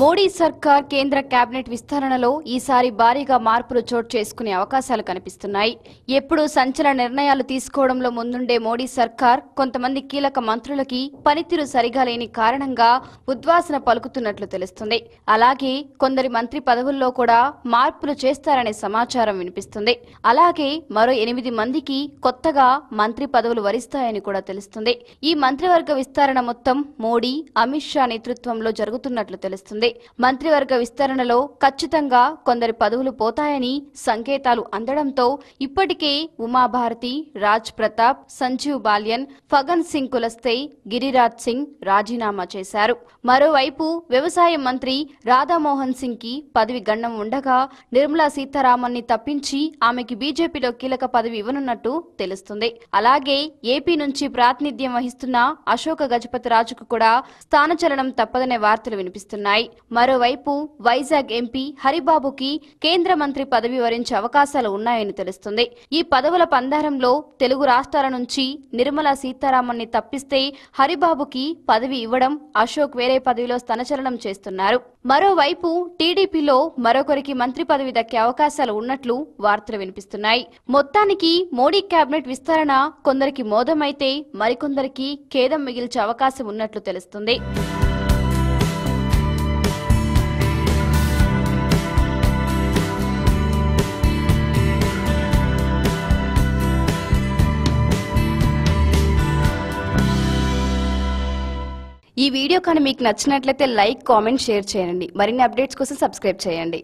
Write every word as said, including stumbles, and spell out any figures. మోడీ సర్కార్ కేంద్ర కేబినెట్ విస్తరణలో ఈసారి భారీగా మార్పులు చోటు చేసుకునే అవకాశాలు కనిపిస్తున్నాయి. ఎప్పుడు సంచలన నిర్ణయాలు తీసుకోవడంలో ముందుండే మోడీ సర్కార్ కొంతమంది కీలక మంత్రులకి పనితీరు సరిగా లేని కారణంగా ఉద్వాసన పలుకుతున్నట్లు తెలుస్తుంది. అలాగే కొందరి మంత్రి పదవుల్లో కూడా మార్పులు చేస్తారనే సమాచారం వినిపిస్తుంది. అలాగే మరో ఎనిమిది మందికి కొత్తగా మంత్రి పదవులు వరిస్తాయని కూడా తెలుస్తుంది. ఈ మంత్రివర్గ విస్తరణ మొత్తం మోడీ, అమిత్ షా నేతృత్వంలో జరుగుతున్నట్లు తెలుస్తుంది. మంత్రివర్గ విస్తరణలో ఖచ్చితంగా కొందరి పదవులు పోతాయని సంకేతాలు అందడంతో ఇప్పటికే ఉమా భారతి, రాజ్ ప్రతాప్, సంజీవ్ బాల్యన్, ఫగన్ సింగ్ కులస్తే, గిరిరాజ్ సింగ్ రాజీనామా చేశారు. మరోవైపు వ్యవసాయ మంత్రి రాధామోహన్ సింగ్ కి పదవి గణం ఉండగా నిర్మలా సీతారామన్ ని తప్పించి ఆమెకి బీజేపీలో కీలక పదవి ఇవ్వనున్నట్టు తెలుస్తుంది. అలాగే ఏపీ నుంచి ప్రాతినిధ్యం వహిస్తున్న అశోక గజపతి రాజుకు కూడా స్థానచలనం తప్పదనే వార్తలు వినిపిస్తున్నాయి. మరోవైపు వైజాగ్ ఎంపీ హరిబా బుకి కేంద్ర మంత్రి పదవి వరించే అవకాశాలు ఉన్నాయని తెలుస్తుంది. ఈ పదవుల పందారంలో తెలుగు రాష్ట్రాల నుంచి నిర్మలా సీతారామన్ ని తప్పిస్తే హరిబాబుకి పదవి ఇవ్వడం, అశోక్ వేరే పదవిలో స్థానచలనం చేస్తున్నారు. మరోవైపు టీడీపీలో మరొకరికి మంత్రి పదవి దక్కే అవకాశాలు ఉన్నట్లు వార్తలు వినిపిస్తున్నాయి. మొత్తానికి మోడీ కేబినెట్ విస్తరణ కొందరికి మోదమైతే మరికొందరికి ఖేదం మిగిల్చే అవకాశం ఉన్నట్లు తెలుస్తుంది. ఈ వీడియో కానీ మీకు నచ్చినట్లయితే లైక్, కామెంట్, షేర్ చేయండి. మరిన్ని అప్డేట్స్ కోసం సబ్స్క్రైబ్ చేయండి.